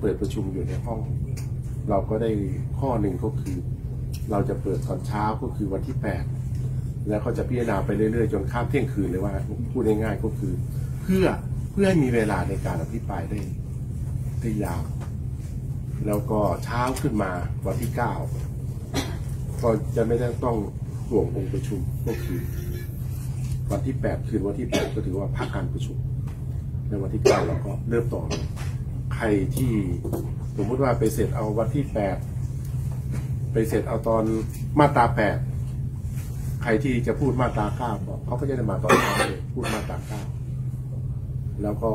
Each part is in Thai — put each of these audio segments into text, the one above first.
เปิดประชุมอยู่ในห้องเราก็ได้ข้อหนึ่งก็คือเราจะเปิดตอนเช้าก็คือวันที่8แล้วก็จะพิจารณาไปเรื่อยๆจนข้ามเที่ยงคืนเลยว่าพูดง่ายๆก็คือเพื่อให้มีเวลาในการอภิปรายได้ยาวแล้วก็เช้าขึ้นมาวันที่9ก็จะไม่ต้องห่วงองค์ประชุมก็คือวันที่8คืนวันที่8ก็ถือว่าพักการประชุมในวันที่9เราก็เริ่มต่อใครที่สมมติว่าไปเสร็จเอาวันที่8ไปเสร็จเอาตอนมาตรา8ใครที่จะพูดมาตรา9บอกเขาก็จะได้มาตอนเช้าเลยพูดมาตรา9แล้วก็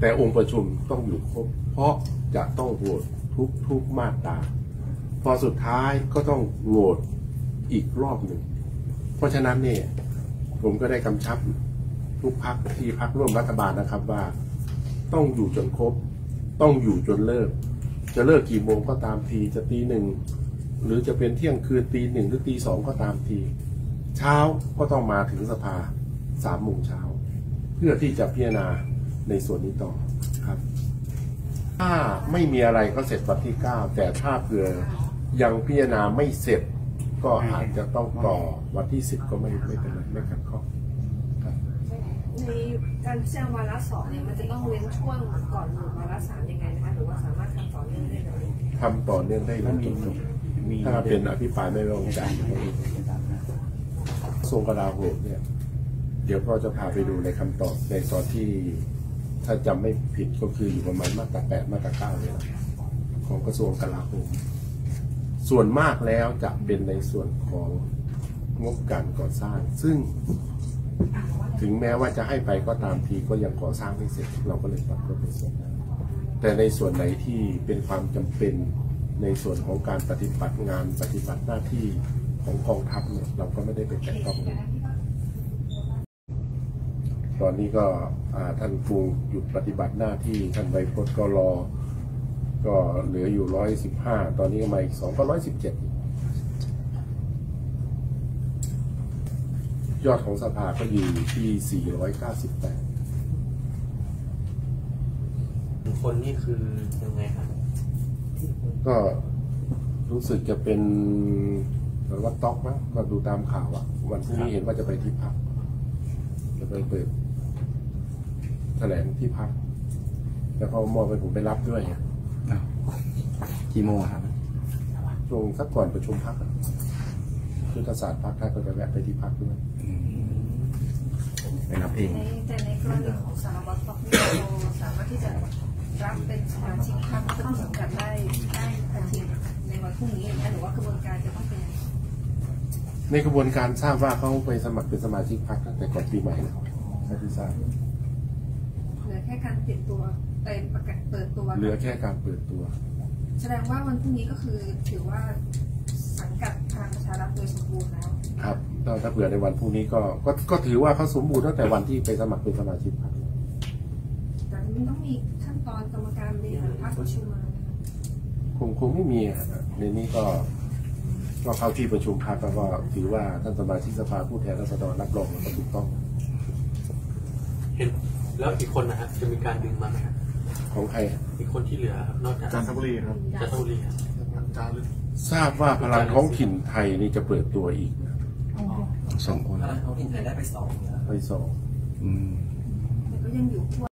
แต่องค์ประชุมต้องอยู่ครบเพราะจะต้องโหวตทุกมาตราพอสุดท้ายก็ต้องโหวตอีกรอบหนึ่งเพราะฉะนั้นเนี่ยผมก็ได้กำชับทุกพรรคที่พรรคร่วมรัฐบาลนะครับว่าต้องอยู่จนครบต้องอยู่จนเลิกจะเลิกกี่โมงก็ตามทีจะตี 1หรือจะเป็นเที่ยงคืนตี 1หรือตี 2ก็ตามทีเช้าก็ต้องมาถึงสภา3 โมงเช้าเพื่อที่จะพิจารณาในส่วนนี้ต่อครับถ้าไม่มีอะไรก็เสร็จวันที่9แต่ถ้าเผื่อยังพิจารณาไม่เสร็จก็อาจจะต้องต่อวันที่10ก็ไม่เป็นไรไม่ขัดข้องในการพิจารณาวาระ2เนี่ยมันจะต้องเว้นช่วงก่อนหรือวาระ3ยังไงนะคะหรือว่าสามารถทำต่อเนื่องได้เลยทำต่อเนื่องได้แล้วจบถ้าเป็นอภิปรายไม่ไว้วางใจทรงกลาโหมเนี่ยเดี๋ยวพ่อจะพาไปดูในคำตอบในตอนที่ถ้าจำไม่ผิดก็คืออยู่ประมาณมาตรา8มาตรา9เนี่ยของกระทรวงกลาโหมส่วนมากแล้วจะเป็นในส่วนของงบการก่อสร้างซึ่งถึงแม้ว่าจะให้ไปก็ตามทีก็ยังก่อสร้างไม่เสร็จเราก็เลยปรับลดเป็นส่วนนั้นแต่ในส่วนไหนที่เป็นความจำเป็นในส่วนของการปฏิบัติงานปฏิบัติหน้าที่ของกองทัพเนี่ยเราก็ไม่ได้ไปแตะต้องเลยตอนนี้ก็ท่านปูหยุดปฏิบัติหน้าที่ท่านไวโพสก็รอก็เหลืออยู่115ตอนนี้มาอีก2ก็117ยอดของสภาก็อยู่ที่498คนนี่คือยังไงครับก็รู้สึกจะเป็นหรือว่าต๊อกมั้งก็ดูตามข่าวอ่ะวันพรุ่งนี้เห็นว่าจะไปที่พักจะไปเปิดแถลงที่พักแล้วเขามอบไปผมไปรับด้วยกี่โมงครับช่วงสักก่อนประชุมพักยุทธศาสตร์พรรคท่านก็จะแวะไปที่พรรคด้วยไปรับเองแต่ในกรณีของสารวัตรนี่เราสามารถที่จะรับเป็นสมาชิกพรรคเข้าสังกัดได้ทันทีในวันพรุ่งนี้หรือว่ากระบวนการจะต้องเป็นในกระบวนการทราบว่าเขาไปสมัครเป็นสมาชิกพรรคตั้งแต่ก่อนปีใหม่แล้วท่านที่ทราบเหลือแค่การเปลี่ยนตัวเป็นประกาศเปิดตัวเหลือแค่การเปิดตัวแสดงว่าวันพรุ่งนี้ก็คือถือว่าสังกัดทางประชารัฐโดยสมบูรณ์แล้วครับถ้าเผื่อในวันพรุ่งนี้ก็ถือว่าเขาสมบูรณ์ตั้งแต่วันที่ไปสมัครเป็นสมาชิกพรรคแต่มันต้องมีขั้นตอนกรรมการบริหารพรรคประชุมมาคงไม่มีในนี้ก็เข้าที่ประชุมพรรคแล้วก็ถือว่าท่านสมาชิกสภาผู้แทนราษฎรรับรองแล้วก็ถูกต้องเห็นแล้วอีกคนนะครับจะมีการดึงมาไหมครับของใครอีกคนที่เหลือนอกจากจันทบุรีครับจันทบุรีครับทราบว่าพลังท้องถิ่นไทยนี่จะเปิดตัวอีก2 คนพลังท้องถิ่นไทยได้ไป2แล้วไป2แต่ก็ยังอยู่